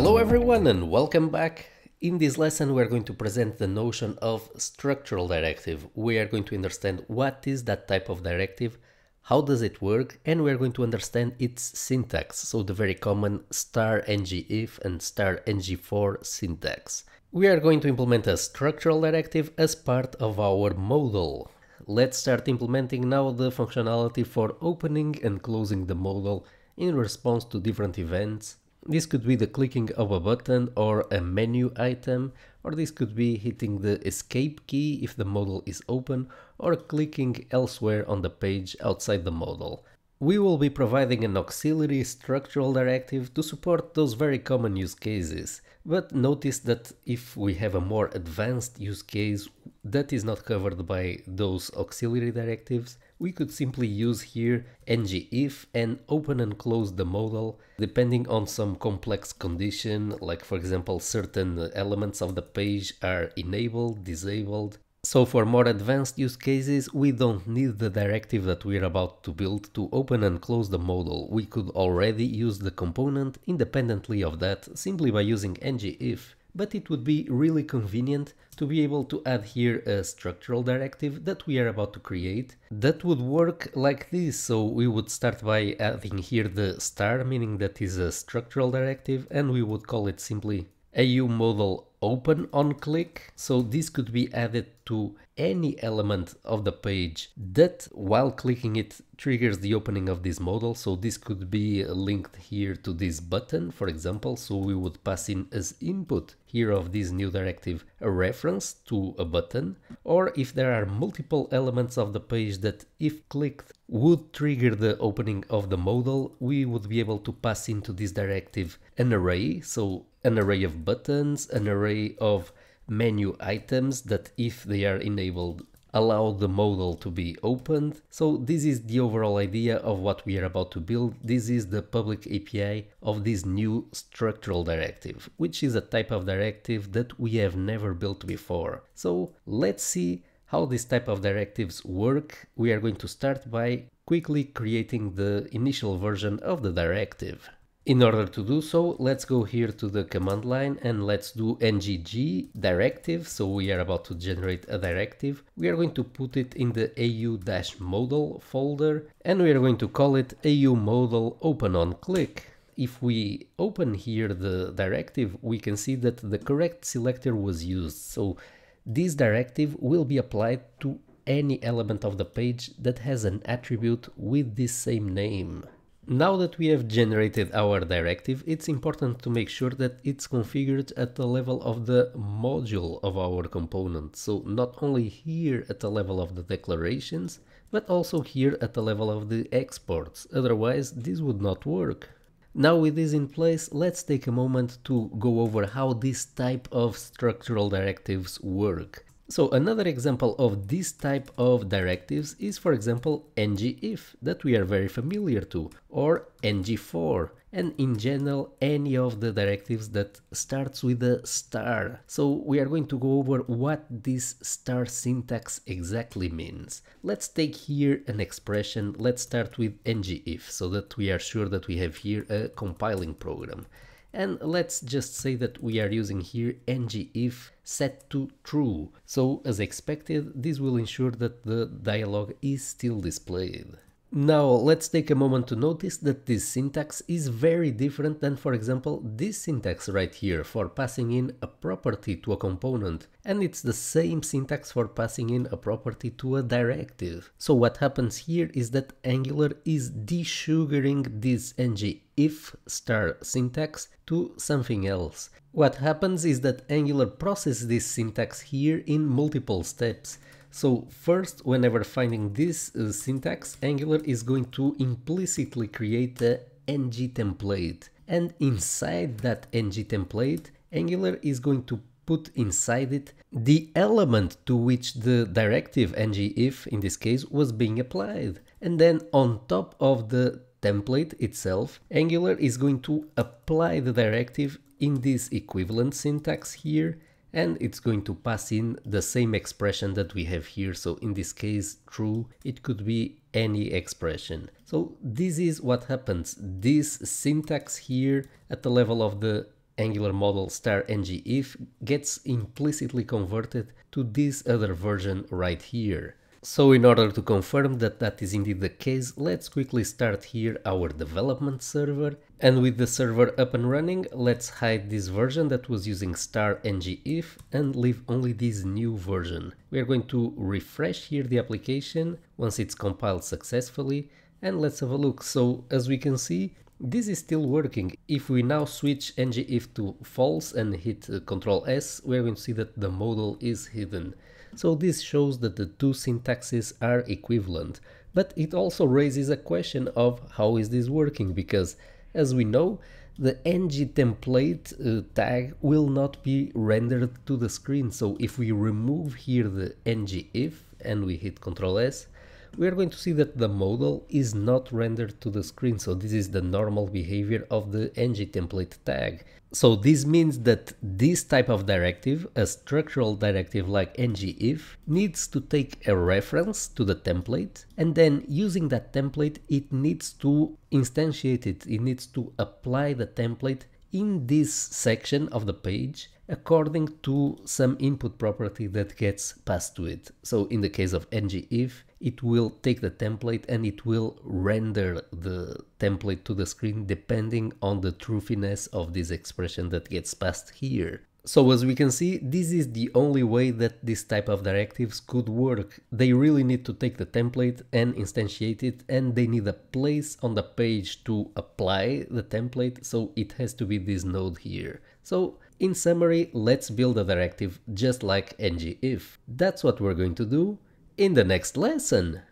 Hello everyone and welcome back. In this lesson we are going to present the notion of structural directive. We are going to understand what is that type of directive, how does it work, and we are going to understand its syntax, so the very common $ngIf and $ngFor syntax. We are going to implement a structural directive as part of our modal. Let's start implementing now the functionality for opening and closing the modal in response to different events. This could be the clicking of a button or a menu item, or this could be hitting the escape key if the modal is open, or clicking elsewhere on the page outside the modal. We will be providing an auxiliary structural directive to support those very common use cases, but notice that if we have a more advanced use case that is not covered by those auxiliary directives, we could simply use here ngIf and open and close the modal depending on some complex condition, like for example certain elements of the page are enabled, disabled. So for more advanced use cases we don't need the directive that we are about to build to open and close the modal. We could already use the component independently of that simply by using ngIf. But it would be really convenient to be able to add here a structural directive that we are about to create that would work like this. So we would start by adding here the star, meaning that is a structural directive, and we would call it simply au-modal-open-on-click. So this could be added to any element of the page that while clicking it triggers the opening of this modal. So this could be linked here to this button, for example. So we would pass in as input here of this new directive a reference to a button, or if there are multiple elements of the page that if clicked would trigger the opening of the modal, we would be able to pass into this directive an array. So an array of buttons, an array of menu items that if they are enabled allow the modal to be opened. So this is the overall idea of what we are about to build. This is the public API of this new structural directive, which is a type of directive that we have never built before. So let's see how this type of directives work. We are going to start by quickly creating the initial version of the directive. In order to do so, let's go here to the command line and let's do ngg directive. So we are about to generate a directive. We are going to put it in the au-modal folder and we are going to call it au-modal-open-on-click. If we open here the directive, we can see that the correct selector was used. So this directive will be applied to any element of the page that has an attribute with this same name. Now that we have generated our directive, it's important to make sure that it's configured at the level of the module of our component. So not only here at the level of the declarations, but also here at the level of the exports. Otherwise, this would not work. Now with this in place, let's take a moment to go over how this type of structural directives work. So another example of this type of directives is, for example, ngIf that we are very familiar to, or ngFor, and in general any of the directives that starts with a star. So we are going to go over what this star syntax exactly means. Let's take here an expression. Let's start with ngIf so that we are sure that we have here a compiling program. And let's just say that we are using here ngIf set to true. So as expected, this will ensure that the dialog is still displayed. Now let's take a moment to notice that this syntax is very different than, for example, this syntax right here for passing in a property to a component, and it's the same syntax for passing in a property to a directive. So what happens here is that Angular is desugaring this ngIf star syntax to something else. What happens is that Angular processes this syntax here in multiple steps. So first, whenever finding this syntax, Angular is going to implicitly create a ng-template. And inside that ng-template, Angular is going to put inside it the element to which the directive ngIf, in this case, was being applied. And then on top of the template itself, Angular is going to apply the directive in this equivalent syntax here, and it's going to pass in the same expression that we have here. So in this case, true, it could be any expression. So this is what happens. This syntax here at the level of the Angular model star ngIf gets implicitly converted to this other version right here. So in order to confirm that that is indeed the case, let's quickly start here our development server. And with the server up and running, let's hide this version that was using star ngIf and leave only this new version. We are going to refresh here the application once it's compiled successfully, and let's have a look. So as we can see, this is still working. If we now switch ngIf to false and hit Ctrl+S, we are going to see that the modal is hidden. So this shows that the two syntaxes are equivalent, but it also raises a question of how is this working, because as we know, the ng-template tag will not be rendered to the screen. So if we remove here the ngIf and we hit Ctrl+S, we are going to see that the modal is not rendered to the screen. So this is the normal behavior of the ng-template tag. So this means that this type of directive, a structural directive like ngIf, needs to take a reference to the template, and then using that template it needs to instantiate it, it needs to apply the template in this section of the page according to some input property that gets passed to it. So in the case of ngIf, it will take the template and it will render the template to the screen depending on the truthiness of this expression that gets passed here. So as we can see, this is the only way that this type of directives could work. They really need to take the template and instantiate it, and they need a place on the page to apply the template, so it has to be this node here. So in summary, let's build a directive just like ngIf. That's what we're going to do in the next lesson.